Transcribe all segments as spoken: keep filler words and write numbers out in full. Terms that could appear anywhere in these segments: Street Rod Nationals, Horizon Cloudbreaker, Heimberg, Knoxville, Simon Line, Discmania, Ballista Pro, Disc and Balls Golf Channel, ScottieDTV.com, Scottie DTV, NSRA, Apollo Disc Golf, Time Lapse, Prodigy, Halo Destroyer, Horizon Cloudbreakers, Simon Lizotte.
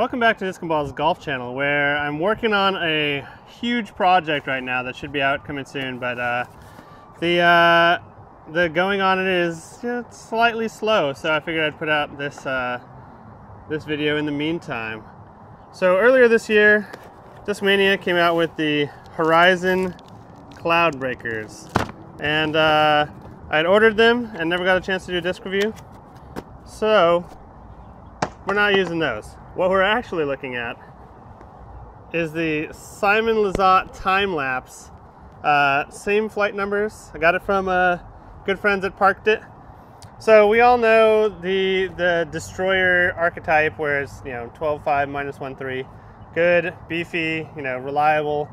Welcome back to Disc and Balls Golf Channel, where I'm working on a huge project right now that should be out coming soon, but uh, the uh, the going on it is you know, it's slightly slow, so I figured I'd put out this uh, this video in the meantime. So earlier this year, Discmania came out with the Horizon Cloudbreakers, and uh, I'd ordered them and never got a chance to do a disc review, so we're not using those. What we're actually looking at is the Simon Lizotte Time Lapse. Uh, same flight numbers. I got it from uh, good friends that parked it. So we all know the the Destroyer archetype, where it's you know twelve five minus one three, good, beefy, you know reliable,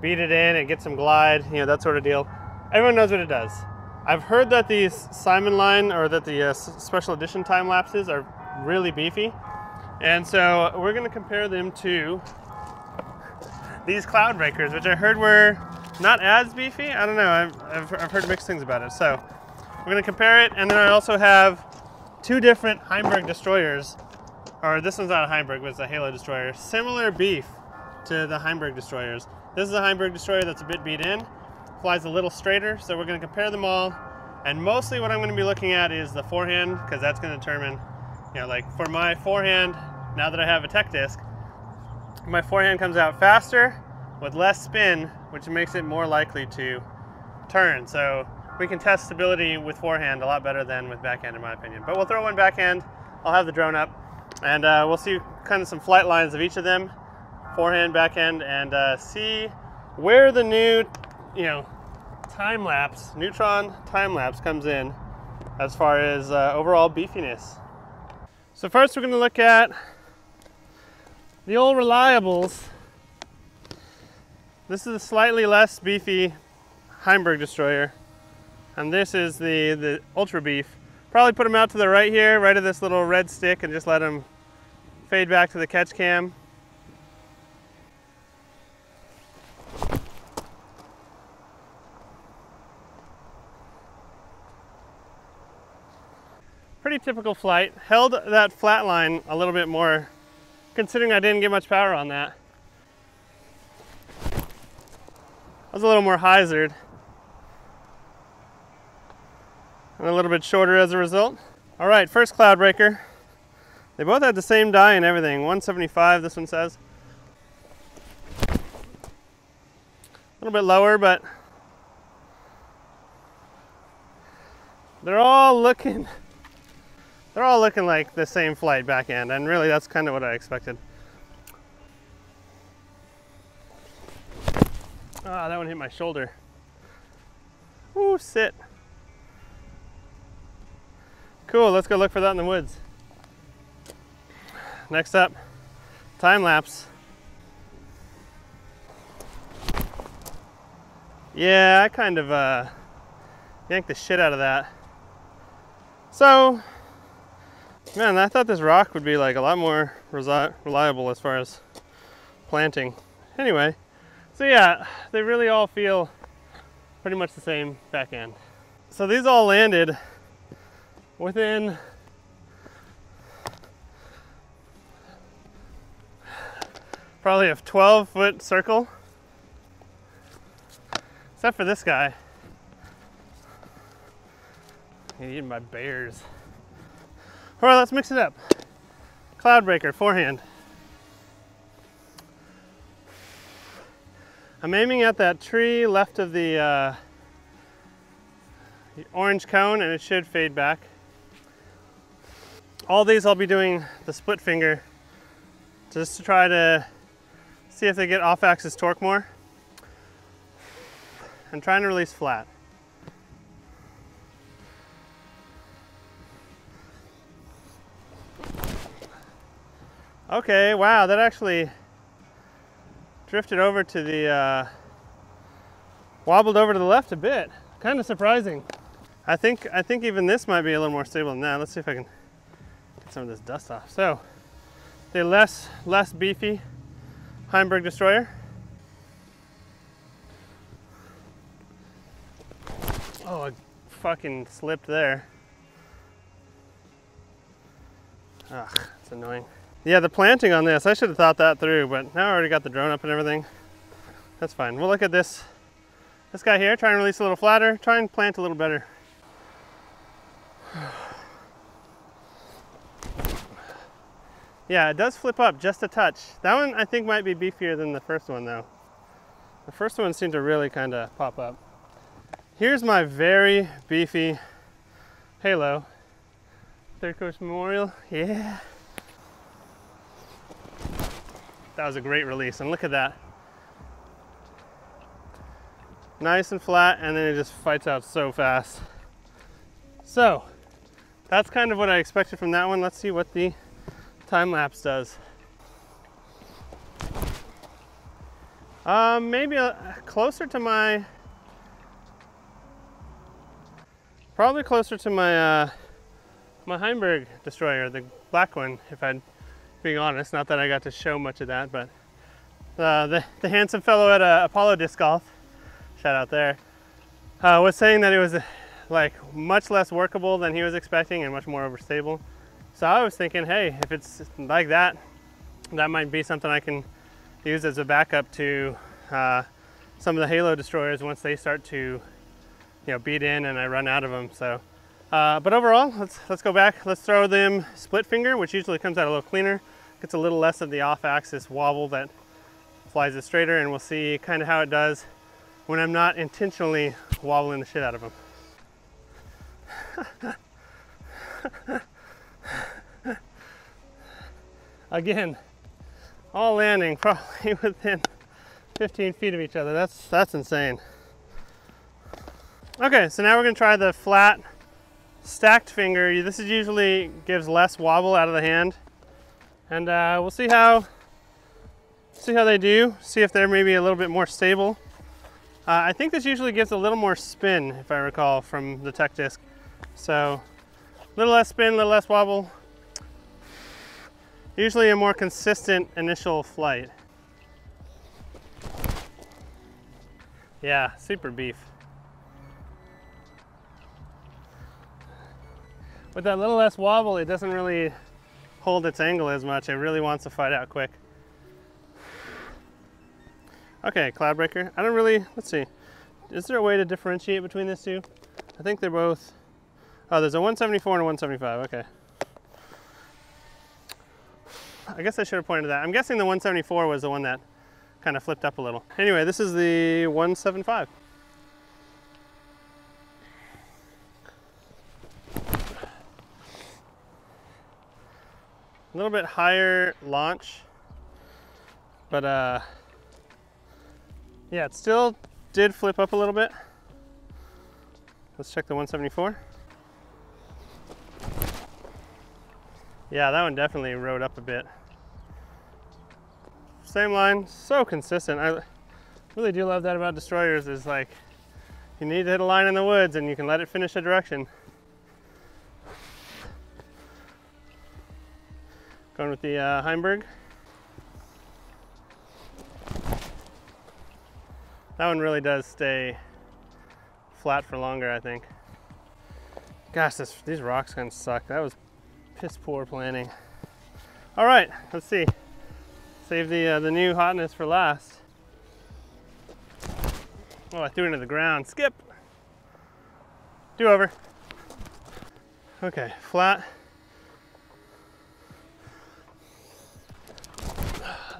beat it in, it gets some glide, you know that sort of deal. Everyone knows what it does. I've heard that these Simon Line or that the uh, special edition time lapses are really beefy. And so we're going to compare them to these Cloudbreakers, which I heard were not as beefy. I don't know. I've, I've, I've heard mixed things about it. So we're going to compare it. And then I also have two different Heimberg Destroyers, or this one's not a Heimberg, but it's a Halo Destroyer. Similar beef to the Heimberg Destroyers. This is a Heimberg Destroyer that's a bit beat in, flies a little straighter. So we're going to compare them all. And mostly what I'm going to be looking at is the forehand, because that's going to determine, you know, like for my forehand, now that I have a tech disc, my forehand comes out faster with less spin, which makes it more likely to turn. So we can test stability with forehand a lot better than with backhand, in my opinion. But we'll throw one backhand. I'll have the drone up, and uh, we'll see kind of some flight lines of each of them, forehand, backhand, and uh, see where the new, you know, time lapse, Neutron time lapse comes in as far as uh, overall beefiness. So first we're going to look at the old reliables. This is a slightly less beefy Heimberg Destroyer, and this is the, the ultra beef. Probably put them out to the right here, right of this little red stick, and just let them fade back to the catch cam. Pretty typical flight. Held that flat line a little bit more, considering I didn't get much power on that. I was a little more hyzered and a little bit shorter as a result. All right, first Cloudbreaker. They both had the same die and everything, one seventy-five this one says. A little bit lower, but they're all looking, they're all looking like the same flight backhand, and really that's kind of what I expected. Ah, that one hit my shoulder. Ooh, sit. Cool, let's go look for that in the woods. Next up, time lapse. Yeah, I kind of uh, yanked the shit out of that. So, man, I thought this rock would be like a lot more reliable as far as planting. Anyway. So yeah, they really all feel pretty much the same backhand. So these all landed within probably a twelve foot circle, except for this guy. I'm eating my bears. All right, let's mix it up. Cloudbreaker, forehand. I'm aiming at that tree left of the, uh, the orange cone, and it should fade back. All these I'll be doing the split finger just to try to see if they get off-axis torque more. I'm trying to release flat. Okay, wow, that actually drifted over to the, uh, wobbled over to the left a bit. Kind of surprising. I think I think even this might be a little more stable than that. Let's see if I can get some of this dust off. So, the less, less beefy Heimberg Destroyer. Oh, I fucking slipped there. Ugh, it's annoying. Yeah, the planting on this, I should have thought that through, but now I already got the drone up and everything. That's fine. We'll look at this this guy here, try and release a little flatter, try and plant a little better. Yeah, it does flip up just a touch. That one I think might be beefier than the first one though. The first one seemed to really kind of pop up. Here's my very beefy Halo. Third Coast Memorial, yeah. That was a great release, and look at that. Nice and flat, and then it just fights out so fast. So, that's kind of what I expected from that one. Let's see what the time lapse does. Um, maybe a, closer to my, probably closer to my uh, my Heimberg Destroyer, the black one, if I'm being honest. Not that I got to show much of that, but uh, the, the handsome fellow at uh, Apollo Disc Golf, shout out there, uh, was saying that it was uh, like much less workable than he was expecting and much more overstable. So I was thinking, hey, if it's like that, that might be something I can used as a backup to uh, some of the Halo Destroyers once they start to, you know, beat in and I run out of them. So, uh, but overall, let's let's go back. Let's throw them split finger, which usually comes out a little cleaner, gets a little less of the off-axis wobble that flies it straighter, and we'll see kind of how it does when I'm not intentionally wobbling the shit out of them. Again. All landing probably within fifteen feet of each other. That's that's insane. Okay, so now we're gonna try the flat stacked finger. This is usually gives less wobble out of the hand, and uh, we'll see how see how they do. See if they're maybe a little bit more stable. Uh, I think this usually gives a little more spin, if I recall, from the Tech Disc. So a little less spin, a little less wobble. Usually a more consistent initial flight. Yeah, super beef. With that little less wobble, it doesn't really hold its angle as much. It really wants to fight out quick. Okay, Cloudbreaker. I don't really, let's see. Is there a way to differentiate between these two? I think they're both, oh, there's a one seventy-four and a one seventy-five, okay. I guess I should have pointed to that. I'm guessing the one seventy-four was the one that kind of flipped up a little. Anyway, this is the one seventy-five. A little bit higher launch, but uh, yeah, it still did flip up a little bit. Let's check the one seventy-four. Yeah, that one definitely rode up a bit. Same line, so consistent. I really do love that about Destroyers is like, you need to hit a line in the woods and you can let it finish a direction. Going with the uh, Heimberg. That one really does stay flat for longer, I think. Gosh, this, these rocks kind of suck. That was piss poor planning. All right, let's see. Save the uh, the new hotness for last. Oh, I threw it into the ground. Skip. Do over. Okay, flat.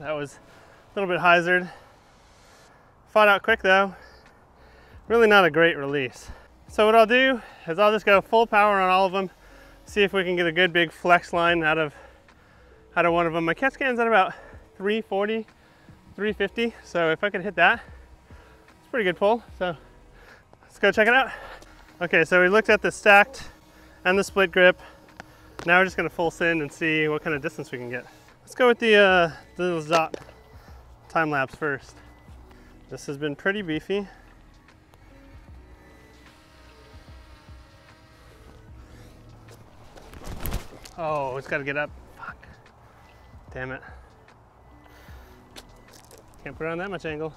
That was a little bit hyzered. Fought out quick though. Really not a great release. So what I'll do is I'll just go full power on all of them. See if we can get a good big flex line out of out of one of them. My catch can's at about three forty, three fifty. So if I could hit that, it's a pretty good pull. So let's go check it out. Okay, so we looked at the stacked and the split grip. Now we're just gonna full send and see what kind of distance we can get. Let's go with the uh, little Lizotte time lapse first. This has been pretty beefy. Oh, it's got to get up. Fuck. Damn it. Can't put it on that much angle.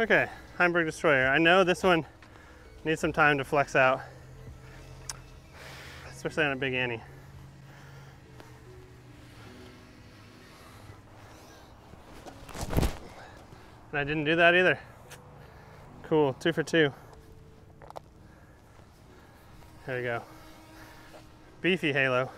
Okay, Heimberg Destroyer. I know this one needs some time to flex out, especially on a big ante. And I didn't do that either. Cool, two for two. There we go. Beefy Halo.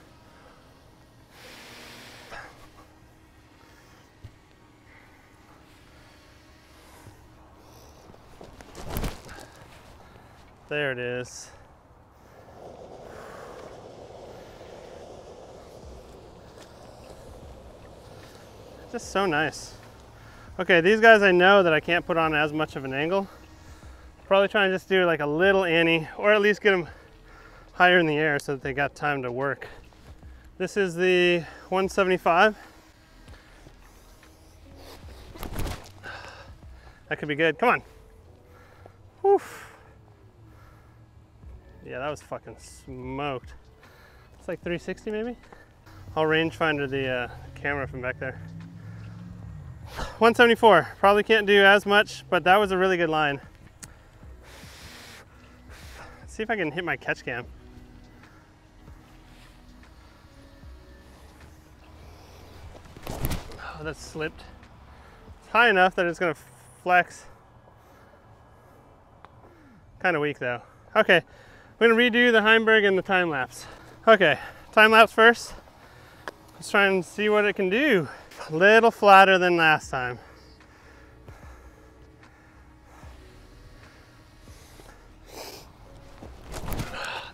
There it is. Just so nice. Okay, these guys I know that I can't put on as much of an angle. Probably try and just do like a little ante, or at least get them higher in the air so that they got time to work. This is the one seventy-five. That could be good, come on. Whew. Yeah, that was fucking smoked. It's like three sixty maybe? I'll rangefinder the uh, camera from back there. one seventy-four, probably can't do as much, but that was a really good line. Let's see if I can hit my catch cam. Oh, that slipped. It's high enough that it's gonna flex. Kind of weak though. Okay, we're gonna redo the Heimberg and the time lapse. Okay, time lapse first. Let's try and see what it can do. A little flatter than last time.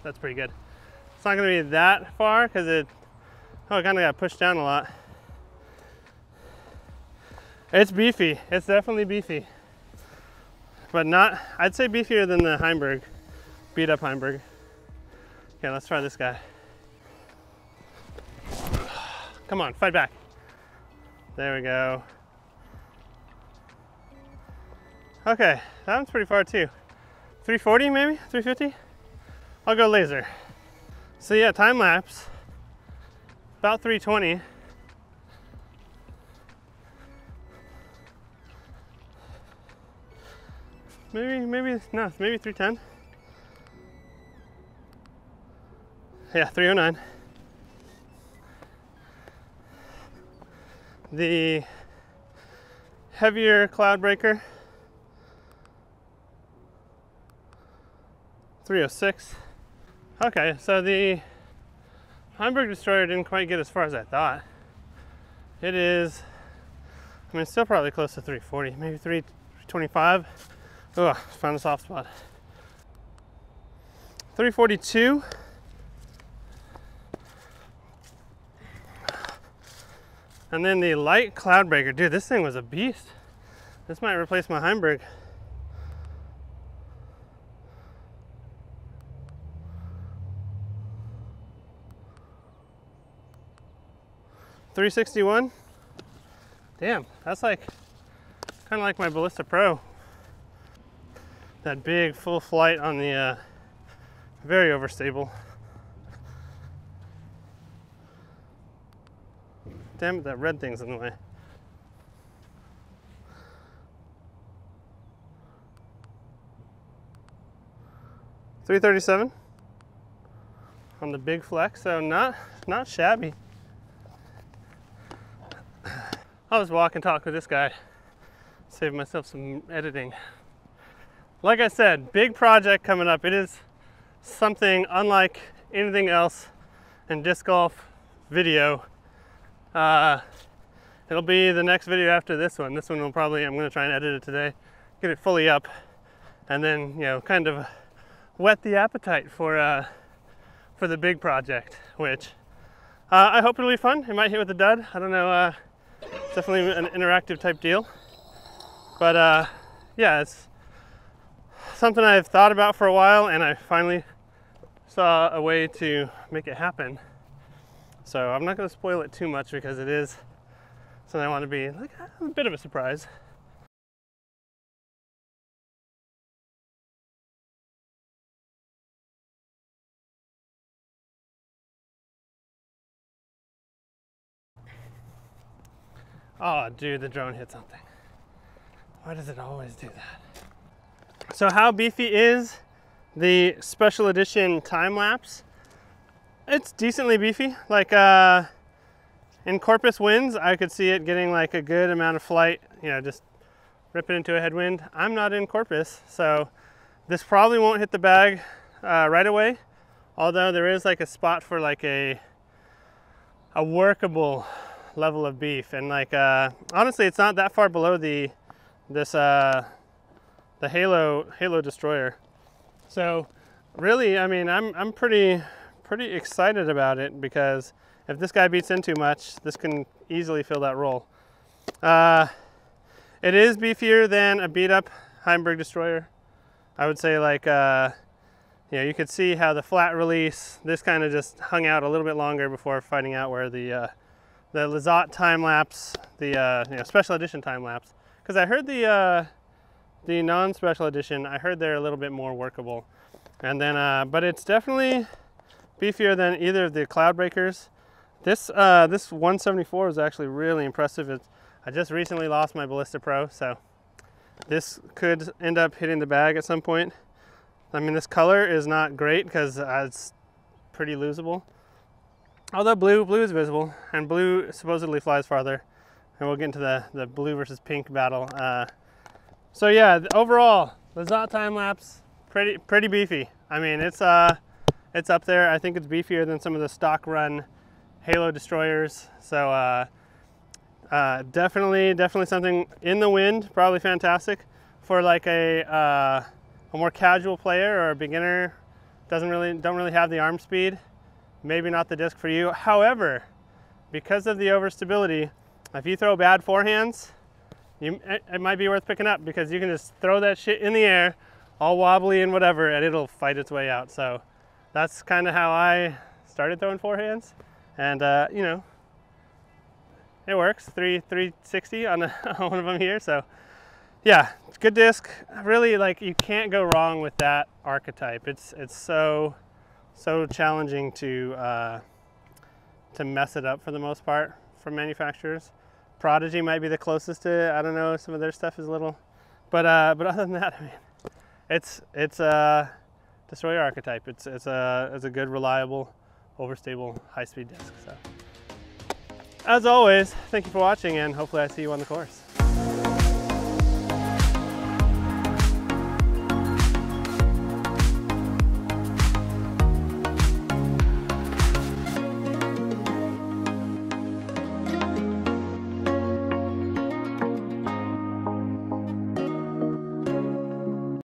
That's pretty good. It's not gonna be that far because it, oh, it kinda got pushed down a lot. It's beefy, it's definitely beefy. But not, I'd say beefier than the Heimberg, beat up Heimberg. Okay, let's try this guy. Come on, fight back. There we go. Okay, that one's pretty far too. three forty maybe, three fifty? I'll go laser. So yeah, time lapse, about three twenty. Maybe, maybe, no, maybe three ten. Yeah, three oh nine. The heavier Cloudbreaker, three oh six. Okay, so the Heimberg Destroyer didn't quite get as far as I thought. It is, I mean, it's still probably close to three forty, maybe three twenty-five. Oh, found a soft spot. three forty-two. And then the light Cloudbreaker, dude, this thing was a beast. This might replace my Heimberg. three sixty-one. Damn, that's like, kind of like my Ballista Pro. That big full flight on the uh, very overstable. Damn it, that red thing's in the way. three thirty-seven on the big flex, so not, not shabby. I was walk and talk with this guy, save myself some editing. Like I said, big project coming up. It is something unlike anything else in disc golf video. Uh, it'll be the next video after this one. This one will probably, I'm gonna try and edit it today, get it fully up, and then, you know, kind of whet the appetite for uh, for the big project, which uh, I hope it'll be fun. It might hit with a dud, I don't know. Uh, it's definitely an interactive type deal. But uh, yeah, it's something I've thought about for a while, and I finally saw a way to make it happen. So I'm not going to spoil it too much because it is something I want to be like a bit of a surprise. Oh, dude, the drone hit something. Why does it always do that? So how beefy is the special edition time lapse? It's decently beefy. Like uh, in Corpus Winds, I could see it getting like a good amount of flight, you know, just rip it into a headwind. I'm not in Corpus, so this probably won't hit the bag uh, right away, although there is like a spot for like a a workable level of beef, and like uh, honestly it's not that far below the this uh, the Halo Halo Destroyer. So really, I mean, I'm I'm pretty pretty excited about it, because if this guy beats in too much, this can easily fill that roll. Uh, it is beefier than a beat up Heimberg Destroyer. I would say like, uh, you know, you could see how the flat release, this kind of just hung out a little bit longer before finding out where the, uh, the Lizotte time lapse, the uh, you know, special edition time lapse. Cause I heard the, uh, the non-special edition, I heard they're a little bit more workable. And then, uh, but it's definitely beefier than either of the Cloudbreakers. This, uh, this one seventy-four is actually really impressive. It's, I just recently lost my Ballista Pro, so this could end up hitting the bag at some point. I mean, this color is not great because uh, it's pretty losable. Although blue, blue is visible, and blue supposedly flies farther. And we'll get into the, the blue versus pink battle. Uh, so yeah, overall, Lizotte time lapse, pretty pretty beefy. I mean, it's uh, it's up there. I think it's beefier than some of the stock run Halo Destroyers. So. Uh, Uh, definitely, definitely something in the wind, probably fantastic for like a, uh, a more casual player or a beginner, doesn't really, don't really have the arm speed, maybe not the disc for you. However, because of the overstability, if you throw bad forehands, you, it, it might be worth picking up, because you can just throw that shit in the air, all wobbly and whatever, and it'll fight its way out. So that's kind of how I started throwing forehands, and uh, you know, it works. Three three sixty on, a, on one of them here. So yeah, good disc. Really, like, you can't go wrong with that archetype. It's it's so so challenging to uh, to mess it up for the most part from manufacturers. Prodigy might be the closest to. I don't know. Some of their stuff is little, but uh, but other than that, I mean, it's it's a Destroyer archetype. It's it's a it's a good, reliable, overstable, high-speed disc. So. As always, thank you for watching, and hopefully I see you on the course.